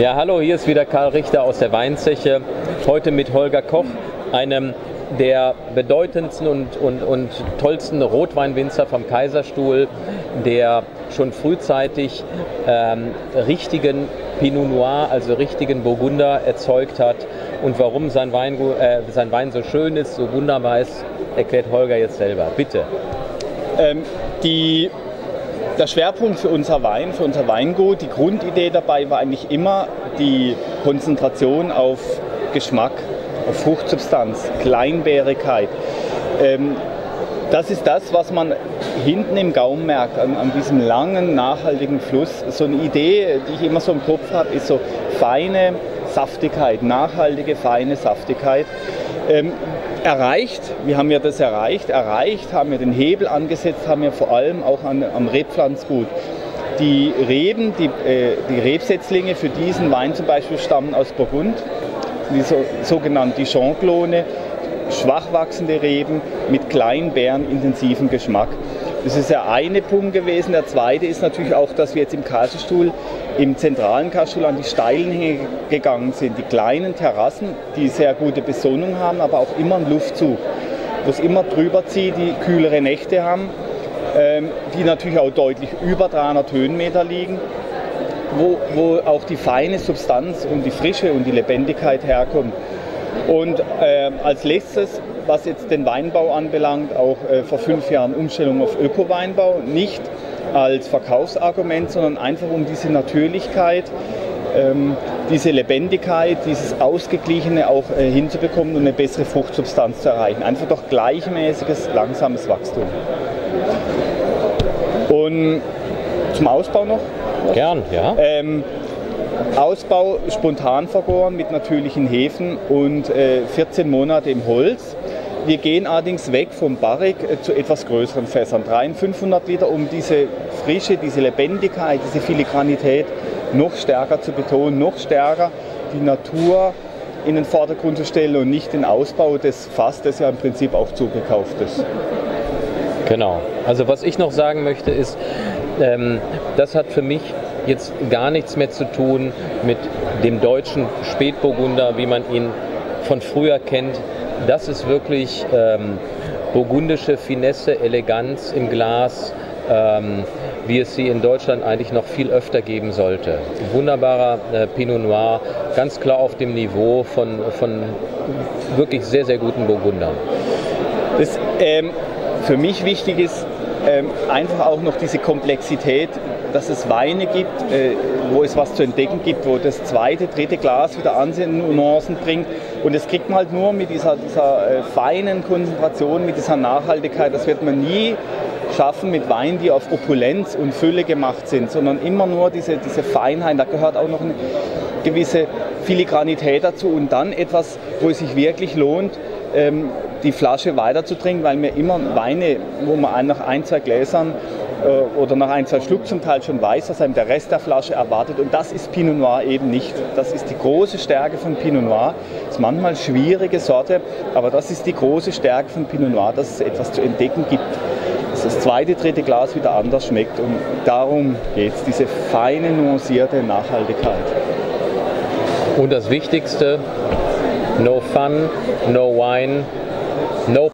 Ja, hallo, hier ist wieder Karl Richter aus der Weinzeche, heute mit Holger Koch, einem der bedeutendsten und tollsten Rotweinwinzer vom Kaiserstuhl, der schon frühzeitig richtigen Pinot Noir, also richtigen Burgunder erzeugt hat. Und warum sein Wein so schön ist, so wunderbar ist, erklärt Holger jetzt selber. Bitte. Der Schwerpunkt für unser Wein, für unser Weingut, die Grundidee dabei war eigentlich immer die Konzentration auf Geschmack, auf Fruchtsubstanz, Kleinbärigkeit. Das ist das, was man hinten im Gaumen merkt, an diesem langen, nachhaltigen Fluss. So eine Idee, die ich immer so im Kopf habe, ist so feine Saftigkeit, nachhaltige, feine Saftigkeit. Erreicht haben wir den Hebel angesetzt, haben wir vor allem auch am Rebpflanzgut. Die Reben, die Rebsetzlinge für diesen Wein zum Beispiel stammen aus Burgund, die sogenannten Dijonklone, schwach wachsende Reben mit kleinen Beeren, intensiven Geschmack. Das ist ja eine Punkt gewesen. Der zweite ist natürlich auch, dass wir jetzt im Kaiserstuhl, im zentralen Kaiserstuhl, an die steilen Hänge gegangen sind. Die kleinen Terrassen, die sehr gute Besonnung haben, aber auch immer einen Luftzug, wo es immer drüber zieht, die kühlere Nächte haben, die natürlich auch deutlich über 300 Höhenmeter liegen, wo auch die feine Substanz und die Frische und die Lebendigkeit herkommt. Und als letztes, was jetzt den Weinbau anbelangt, auch vor 5 Jahren Umstellung auf Öko-Weinbau, nicht als Verkaufsargument, sondern einfach um diese Natürlichkeit, diese Lebendigkeit, dieses Ausgeglichene auch hinzubekommen und eine bessere Fruchtsubstanz zu erreichen. Einfach doch gleichmäßiges, langsames Wachstum. Und zum Ausbau noch? Gern, ja. Ausbau spontan vergoren mit natürlichen Hefen und 14 Monate im Holz. Wir gehen allerdings weg vom Barrique zu etwas größeren Fässern, 300-500 Liter, um diese Frische, diese Lebendigkeit, diese Filigranität noch stärker zu betonen, noch stärker die Natur in den Vordergrund zu stellen und nicht den Ausbau des Fass, das ja im Prinzip auch zugekauft ist. Genau. Also was ich noch sagen möchte ist, das hat für mich jetzt gar nichts mehr zu tun mit dem deutschen Spätburgunder, wie man ihn von früher kennt. Das ist wirklich burgundische Finesse, Eleganz im Glas, wie es sie in Deutschland eigentlich noch viel öfter geben sollte. Wunderbarer Pinot Noir, ganz klar auf dem Niveau von wirklich sehr, sehr guten Burgundern. Das für mich wichtig ist, einfach auch noch diese Komplexität, dass es Weine gibt, wo es was zu entdecken gibt, wo das zweite, dritte Glas wieder Ansehen und Nuancen bringt. Und das kriegt man halt nur mit dieser feinen Konzentration, mit dieser Nachhaltigkeit. Das wird man nie schaffen mit Weinen, die auf Opulenz und Fülle gemacht sind, sondern immer nur diese Feinheit. Da gehört auch noch eine gewisse Filigranität dazu und dann etwas, wo es sich wirklich lohnt, die Flasche weiter zu trinken, weil mir immer Weine, wo man nach 1, 2 Gläsern oder nach 1, 2 Schluck zum Teil schon weiß, dass einem der Rest der Flasche erwartet. Und das ist Pinot Noir eben nicht. Das ist die große Stärke von Pinot Noir. Das ist manchmal eine schwierige Sorte, aber das ist die große Stärke von Pinot Noir, dass es etwas zu entdecken gibt. Dass das zweite, dritte Glas wieder anders schmeckt. Und darum geht es, diese feine, nuancierte Nachhaltigkeit. Und das Wichtigste, no fun, no wine, no